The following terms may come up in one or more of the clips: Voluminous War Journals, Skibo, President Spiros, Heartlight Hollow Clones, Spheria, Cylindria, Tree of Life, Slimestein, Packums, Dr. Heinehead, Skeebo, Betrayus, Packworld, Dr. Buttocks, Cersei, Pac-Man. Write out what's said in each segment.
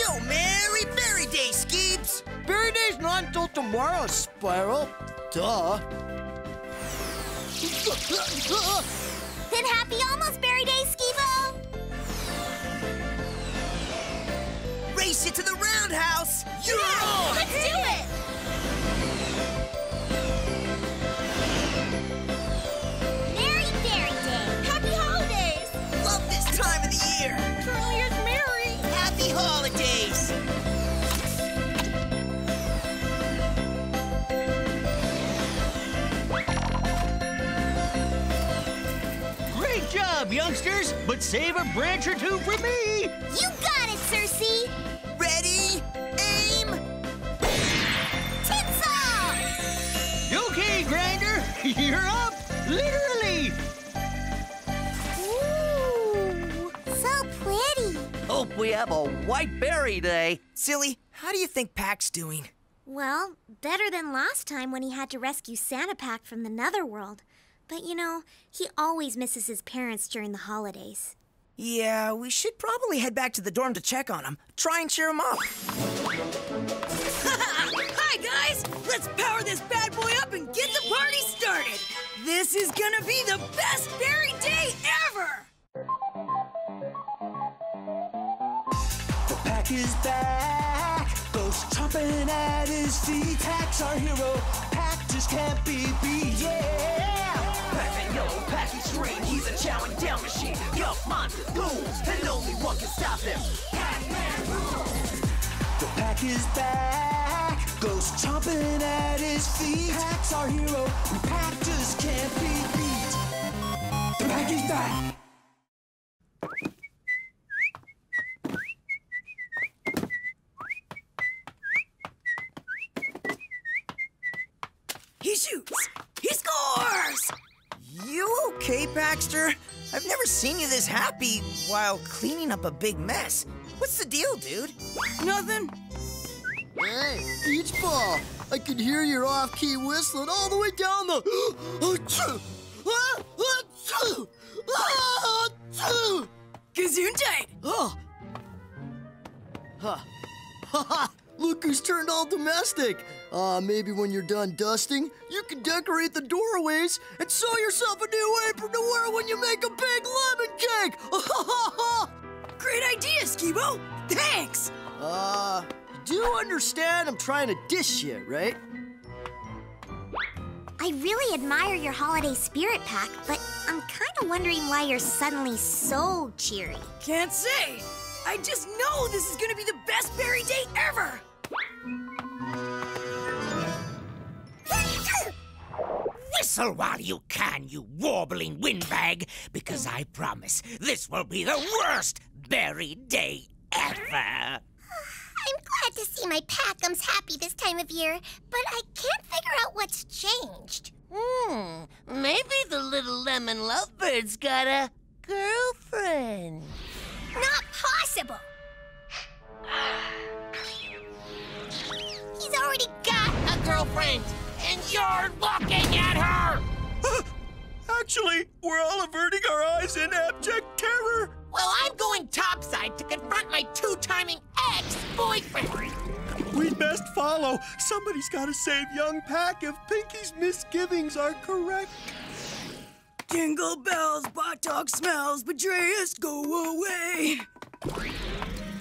Yo, Merry Berry Day, Skeebs! Berry Day's not until tomorrow, Spiral. Duh. Then happy almost Berry Day, Skeebo! Race it to the roundhouse! Yeah! Let's do it! Merry Berry Day! Happy holidays! Love this time of the year! Truly is merry! Happy holidays! Good job, youngsters, but save a branch or two for me. You got it, Cersei. Ready, aim, tits up! Okay, Grinder, you're up, literally. Ooh, so pretty. Hope we have a white berry day. Silly, how do you think Pac's doing? Well, better than last time when he had to rescue Santa Pac from the Netherworld. But, you know, he always misses his parents during the holidays. Yeah, we should probably head back to the dorm to check on him. Try and cheer him up. Hi, guys! Let's power this bad boy up and get the party started! This is gonna be the best berry day ever! The Pack is back! Those chomping at his feet. Pack's our hero. Pack just can't be beat, yeah! Pac-Man, yo, Pac, he's trained, he's a chowing down machine. Yup, monster rules, and only one can stop him. Pac-Man rules! The Pac is back, goes chomping at his feet. Pac's our hero, and Pac just can't be beat. The Pac is back! He shoots! He scores! You okay, Baxter? I've never seen you this happy while cleaning up a big mess. What's the deal, dude? Nothing. Hey, Beach Ball, I can hear your off-key whistling all the way down the... Gesundheit! Oh. Huh. Ha-ha! Look who's turned all domestic. Maybe when you're done dusting, you can decorate the doorways and sew yourself a new apron to wear when you make a big lemon cake! Great idea, Skeebo! Thanks! You do understand I'm trying to dish you, right? I really admire your holiday spirit, Pac, but I'm kinda wondering why you're suddenly so cheery. Can't say! I just know this is gonna be the best berry day ever! Whistle while you can, you warbling windbag, because I promise this will be the worst berry day ever. I'm glad to see my Packums happy this time of year, but I can't figure out what's changed. Maybe the little lemon lovebird's got a girlfriend. Not possible. He's already got a girlfriend. And you're looking at her! Actually, we're all averting our eyes in abject terror. Well, I'm going topside to confront my two-timing ex-boyfriend. We'd best follow. Somebody's got to save young Pac if Pinky's misgivings are correct. Jingle bells, Buttocks smells, Betrayus, go away.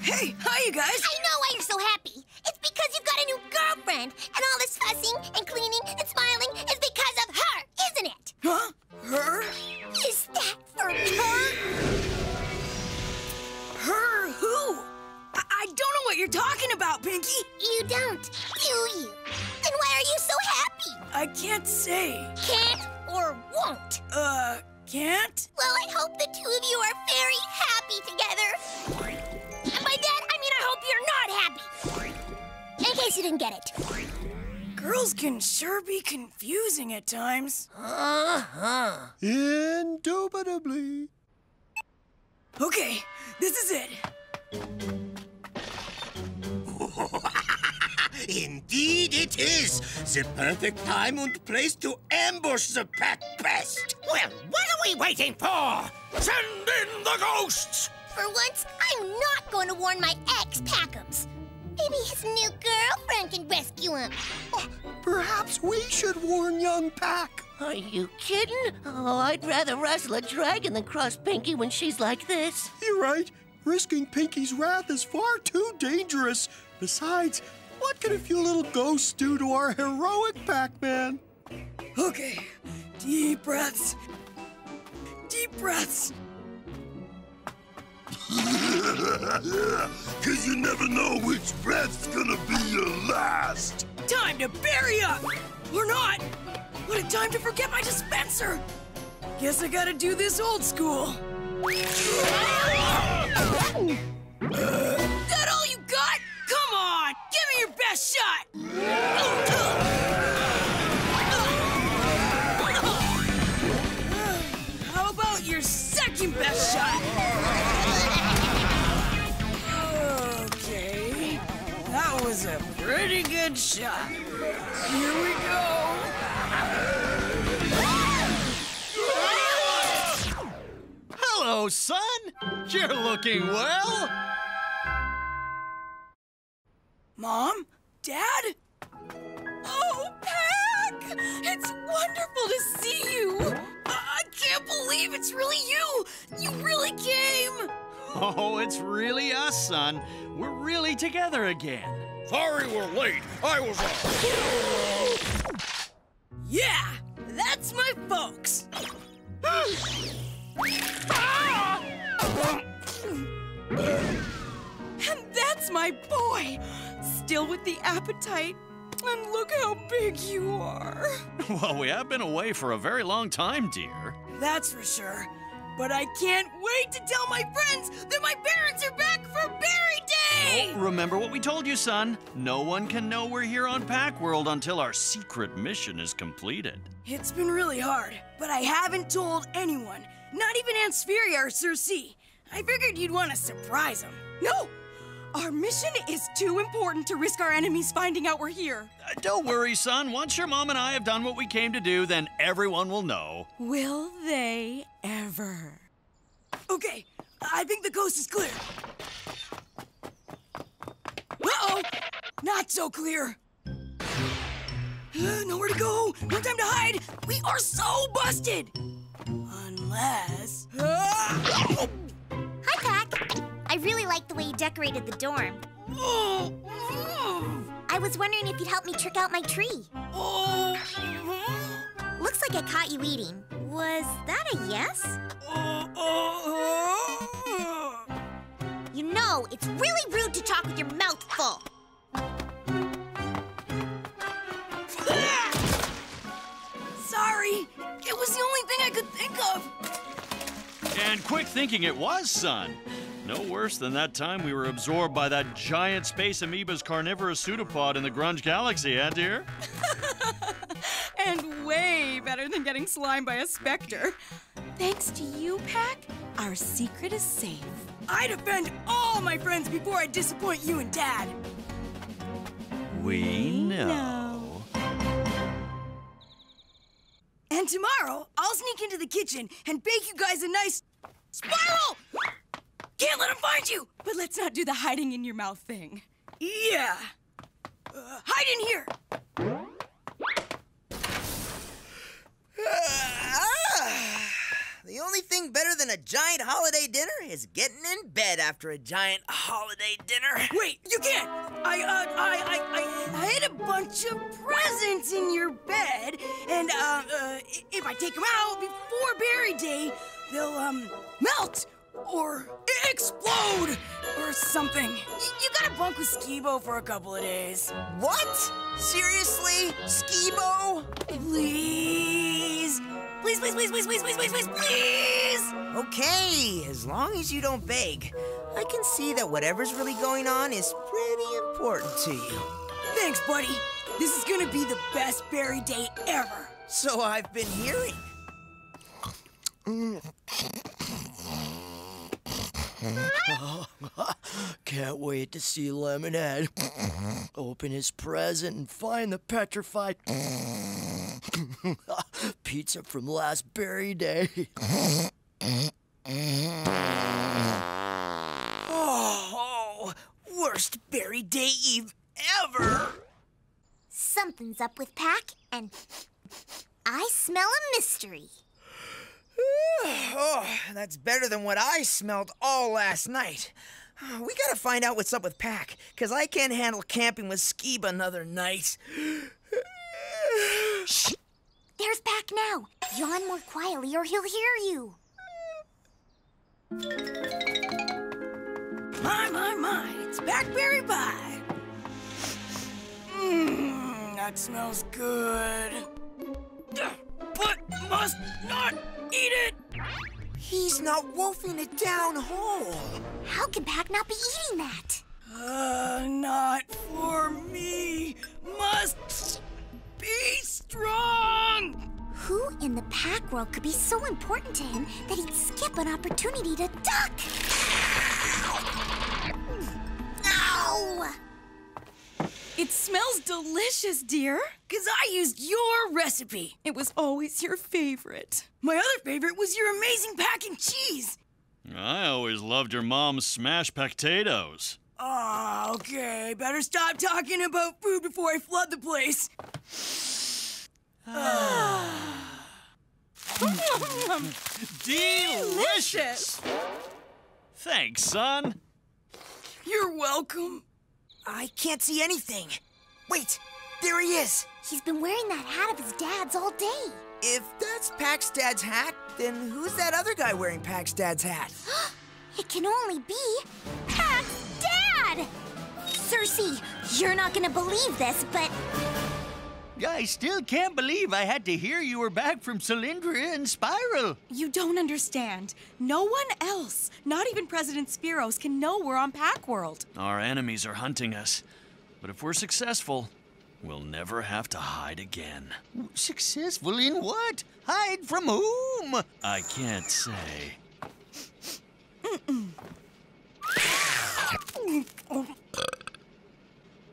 Hey, hi, you guys. I know why you're so happy. It's because you've got a new girlfriend, and all this fussing and cleaning and smiling is because of her, isn't it? Huh? Her? Is that for her? Her who? I don't know what you're talking about, Pinky. You don't, do you? Then why are you so happy? I can't say. Can't or won't? Can't? Well, I hope the two of you are very happy together. And by that, I mean I hope you're not happy. In case you didn't get it. Girls can sure be confusing at times. Uh-huh. Indubitably. Okay, this is it. Indeed it is. The perfect time and place to ambush the Pack Pest. Well, what are we waiting for? Send in the ghosts! For once, I'm not going to warn my ex-Packums. Maybe his new girlfriend can rescue him. Oh, perhaps we should warn young Pack. Are you kidding? Oh, I'd rather wrestle a dragon than cross Pinky when she's like this. You're right. Risking Pinky's wrath is far too dangerous. Besides, what could a few little ghosts do to our heroic Pac-Man? Okay, deep breaths. Deep breaths. Cause you never know which breath's gonna be your last. Time to bury up! Or not! What a time to forget my dispenser! Guess I gotta do this old school. That all you got? Come on! Give me your best shot! How about your second best shot? That was a pretty good shot. Here we go. Hello, son. You're looking well. Mom? Dad? Oh, Pac! It's wonderful to see you. I can't believe it's really you. You really came. Oh, it's really us, son. We're really together again. Sorry we're late. I was off. Yeah, that's my folks. And that's my boy. Still with the appetite. And look how big you are. Well, we have been away for a very long time, dear. That's for sure. But I can't wait to tell my friends that my parents are back for Berry Day! Oh, remember what we told you, son. No one can know we're here on Packworld until our secret mission is completed. It's been really hard, but I haven't told anyone. Not even Aunt Spheria or Sir C. I figured you'd want to surprise them. No! Our mission is too important to risk our enemies finding out we're here. Don't worry, son. Once your mom and I have done what we came to do, then everyone will know. Will they ever? Okay, I think the coast is clear. Uh-oh! Not so clear. Nowhere to go, no time to hide. We are so busted! Unless... Hi, Pac. I really like the way you decorated the dorm. I was wondering if you'd help me trick out my tree. Looks like I caught you eating. Was that a yes? You know, it's really rude to talk with your mouth full. Sorry, it was the only thing I could think of. And quick thinking it was, son. No worse than that time we were absorbed by that giant space amoeba's carnivorous pseudopod in the Grunge Galaxy, eh, dear? And way better than getting slimed by a specter. Thanks to you, Pac, our secret is safe. I'd offend all my friends before I disappoint you and Dad. We know. And tomorrow, I'll sneak into the kitchen and bake you guys a nice... Spiral! Can't let him find you! But let's not do the hiding in your mouth thing. Yeah. Hide in here! The only thing better than a giant holiday dinner is getting in bed after a giant holiday dinner. Wait, you can't! I hid a bunch of presents in your bed, and, if I take them out before Berry Day, they'll, melt! Or explode! Or something. You gotta bunk with Skibo for a couple of days. What? Seriously? Skibo? Please? Please, please, please, please, please, please, please, please, please! Okay, as long as you don't beg, I can see that whatever's really going on is pretty important to you. Thanks, buddy. This is gonna be the best Berry Day ever. So I've been hearing. Can't wait to see Lemonhead open his present and find the petrified pizza from last Berry Day. worst Berry Day Eve ever! Something's up with Pac, and I smell a mystery. Oh, that's better than what I smelled all last night. We gotta find out what's up with Pac, because I can't handle camping with Skeeb another night. Shh! There's Pac now. Yawn more quietly or he'll hear you. My, it's Packberry Pie. That smells good. But must not eat it! He's not wolfing it down whole. How can Pac not be eating that? Not for me. Must be strong! Who in the Packworld could be so important to him that he'd skip an opportunity to duck? Ow! It smells delicious, dear. 'Cause I used your recipe. It was always your favorite. My other favorite was your amazing Pac and cheese. I always loved your mom's smashed potatoes. Oh, okay. Better stop talking about food before I flood the place. Delicious! Thanks, son. You're welcome. I can't see anything. Wait, there he is. He's been wearing that hat of his dad's all day. If that's Pac's dad's hat, then who's that other guy wearing Pac's dad's hat? It can only be Pac's dad! Cersei, you're not gonna believe this, but... I still can't believe I had to hear you were back from Cylindria and Spiral. You don't understand. No one else, not even President Spiros, can know we're on Packworld. Our enemies are hunting us. But if we're successful, we'll never have to hide again. Successful in what? Hide from whom? I can't say.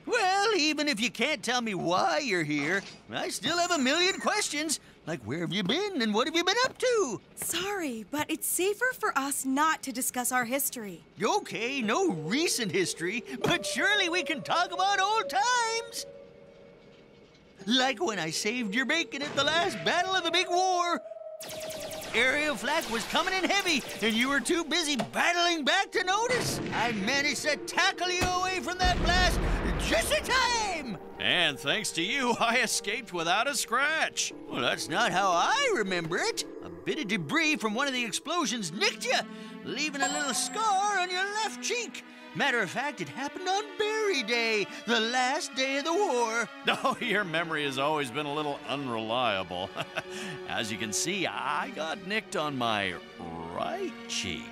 Well, even if you can't tell me why you're here, I still have a million questions. Like, where have you been and what have you been up to? Sorry, but it's safer for us not to discuss our history. Okay, no recent history, but surely we can talk about old times. Like when I saved your bacon at the last battle of the big war. Aerial flak was coming in heavy, and you were too busy battling back to notice. I managed to tackle you away from that blast just in time! And thanks to you, I escaped without a scratch. Well, that's not how I remember it. A bit of debris from one of the explosions nicked you, leaving a little scar on your left cheek. Matter of fact, it happened on Berry Day, the last day of the war. Oh, your memory has always been a little unreliable. As you can see, I got nicked on my right cheek.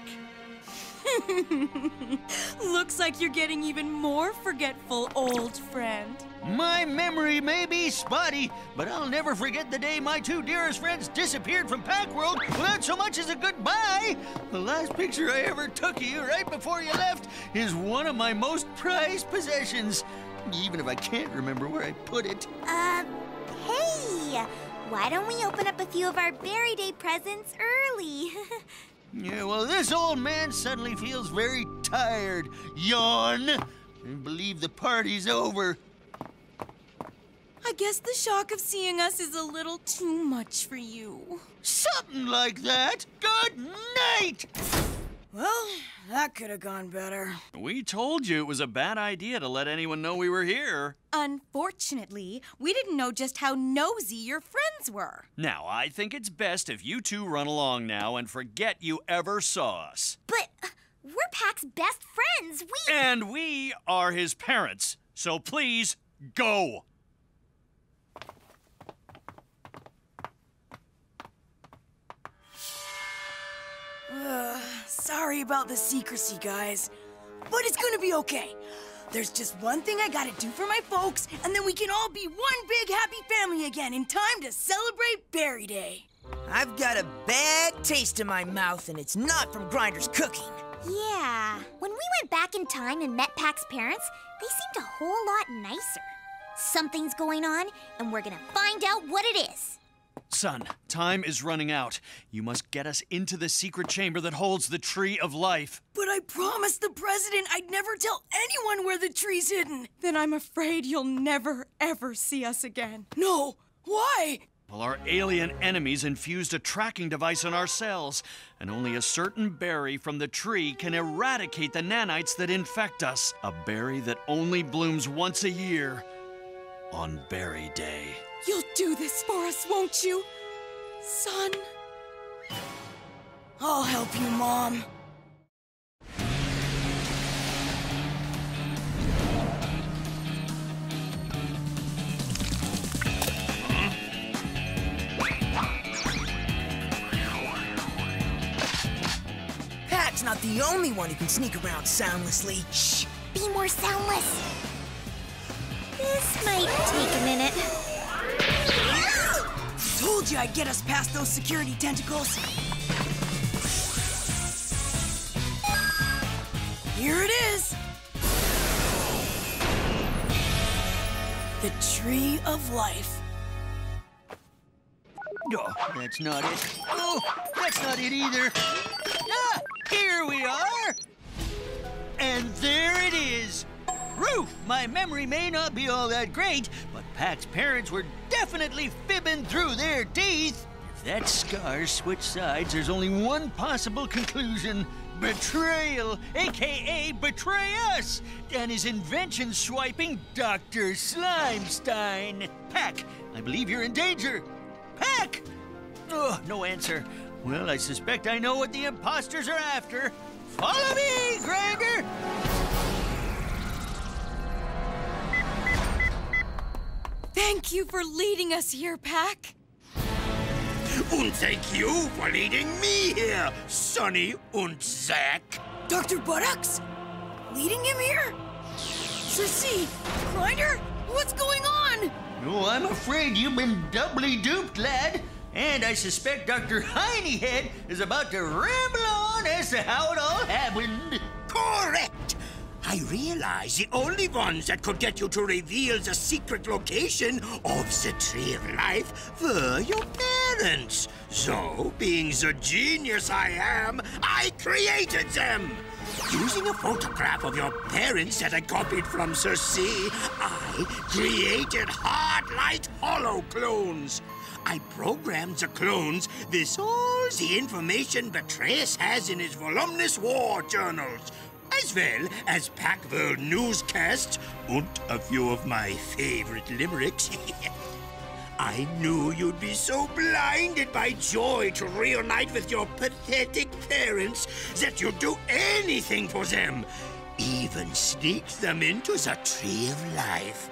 Looks like you're getting even more forgetful, old friend. My memory may be spotty, but I'll never forget the day my two dearest friends disappeared from Packworld without so much as a goodbye. The last picture I ever took of you right before you left is one of my most prized possessions, even if I can't remember where I put it. Hey, why don't we open up a few of our Berry Day presents early? Yeah, well, this old man suddenly feels very tired. Yawn! I believe the party's over. I guess the shock of seeing us is a little too much for you. Something like that. Good night! Well, that could have gone better. We told you it was a bad idea to let anyone know we were here. Unfortunately, we didn't know just how nosy your friends were. Now, I think it's best if you two run along now and forget you ever saw us. But we're Pac's best friends. And we are his parents. So please, go. Sorry about the secrecy, guys, but it's gonna be okay. There's just one thing I gotta do for my folks, and then we can all be one big happy family again in time to celebrate Berry Day. I've got a bad taste in my mouth, and it's not from Grinder's cooking. Yeah, when we went back in time and met Pac's parents, they seemed a whole lot nicer. Something's going on, and we're gonna find out what it is. Son, time is running out. You must get us into the secret chamber that holds the Tree of Life. But I promised the President I'd never tell anyone where the tree's hidden. Then I'm afraid you'll never, ever see us again. No! Why? Well, our alien enemies infused a tracking device on our cells, and only a certain berry from the tree can eradicate the nanites that infect us. A berry that only blooms once a year, on Berry Day. You'll do this for us, won't you, son? I'll help you, Mom. Pat's not the only one who can sneak around soundlessly. Shh! Be more soundless. This might take a minute. Told you I'd get us past those security tentacles. Here it is. The Tree of Life. Oh, that's not it. Oh, that's not it either. Ah, here we are. And there it is. Roof, my memory may not be all that great, but Pat's parents were definitely fibbing through their teeth. If that scar switched sides, there's only one possible conclusion. Betrayal, a.k.a. Betrayus, and his invention swiping Dr. Slimestein. Pac, I believe you're in danger. Pac! Oh, no answer. Well, I suspect I know what the imposters are after. Follow me, Granger! Thank you for leading us here, Pac. And thank you for leading me here, Sonny und Zack. Dr. Buttocks? Leading him here? Sissy, Kreiner, what's going on? Oh, I'm afraid you've been doubly duped, lad. And I suspect Dr. Heinehead is about to ramble on as to how it all happened. Correct. I realize the only ones that could get you to reveal the secret location of the Tree of Life were your parents. So, being the genius I am, I created them! Using a photograph of your parents that I copied from Circe, I created Heartlight Hollow Clones. I programmed the clones with all the information Betrayus has in his Voluminous War Journals, as well as Packworld newscasts and a few of my favorite limericks. I knew you'd be so blinded by joy to reunite with your pathetic parents that you'd do anything for them, even sneak them into the Tree of Life.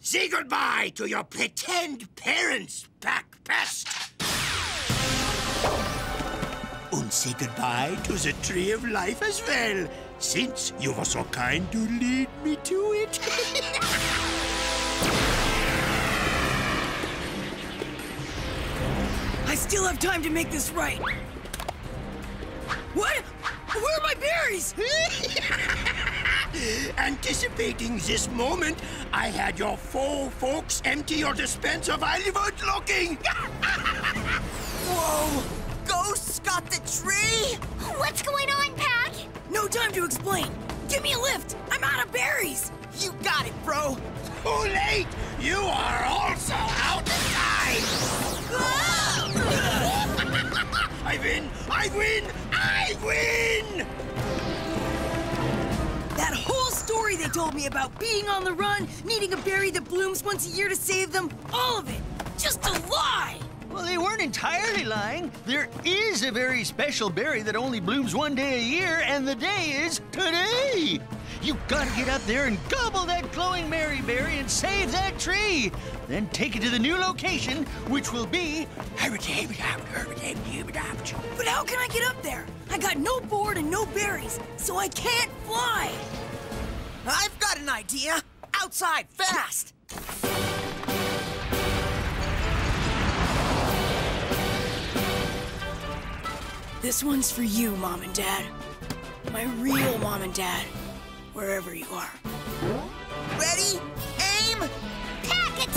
Say goodbye to your pretend parents, Packpest! And say goodbye to the Tree of Life as well, since you were so kind to lead me to it. I still have time to make this right. What? Where are my berries? Anticipating this moment, I had your four folks empty your dispenser while you weren't looking. Whoa! Ghosts got the tree? What's going on, Pac? No time to explain. Give me a lift. I'm out of berries. You got it, bro. Too late. You are also out of time. I win. I win. I win. That whole story they told me about being on the run, needing a berry that blooms once a year to save them, all of it, just a lie. Well, they weren't entirely lying. There is a very special berry that only blooms one day a year, and the day is today. You gotta get up there and gobble that glowing Mary berry and save that tree. Then take it to the new location, which will be... But how can I get up there? I got no board and no berries, so I can't fly. I've got an idea. Outside, fast. This one's for you, Mom and Dad. My real Mom and Dad, wherever you are. Ready? Aim! Pack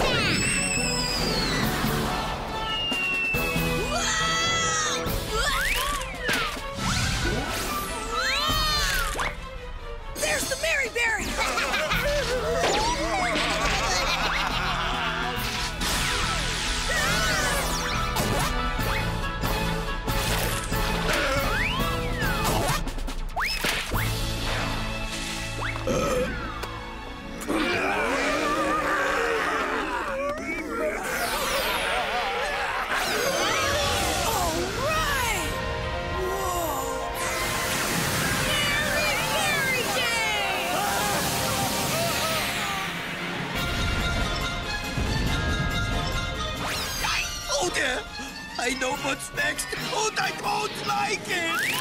know what's next, and I don't like it!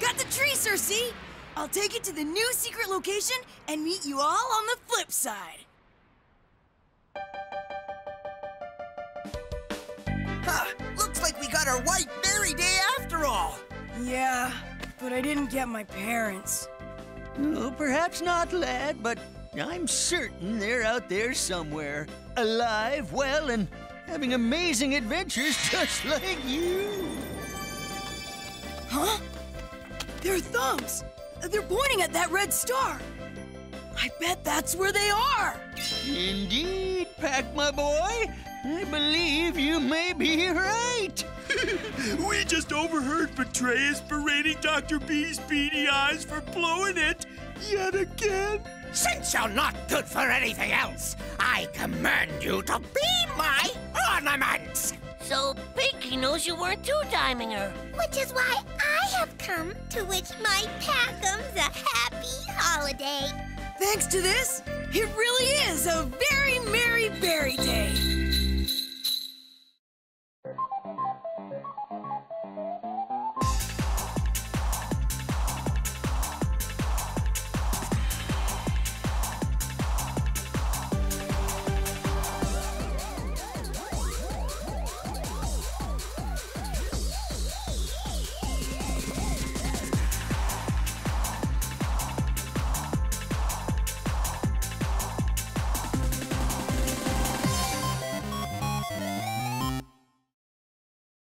Got the tree, Cersei! I'll take it to the new secret location and meet you all on the flip side. Huh, looks like we got our White Berry Day after all. Yeah, but I didn't get my parents. Oh, perhaps not, lad, but I'm certain they're out there somewhere. Alive, well, and having amazing adventures just like you. Huh? They're thumbs! They're pointing at that red star! I bet that's where they are! Indeed, Pac, my boy. I believe you may be right. We just overheard Betrayus berating Dr. B's beady eyes for blowing it yet again. Since you're not good for anything else, I command you to be my ornaments! So Pinky knows you weren't two-timing her. Which is why I have come to wish my Packums a happy holiday. Thanks to this, it really is a very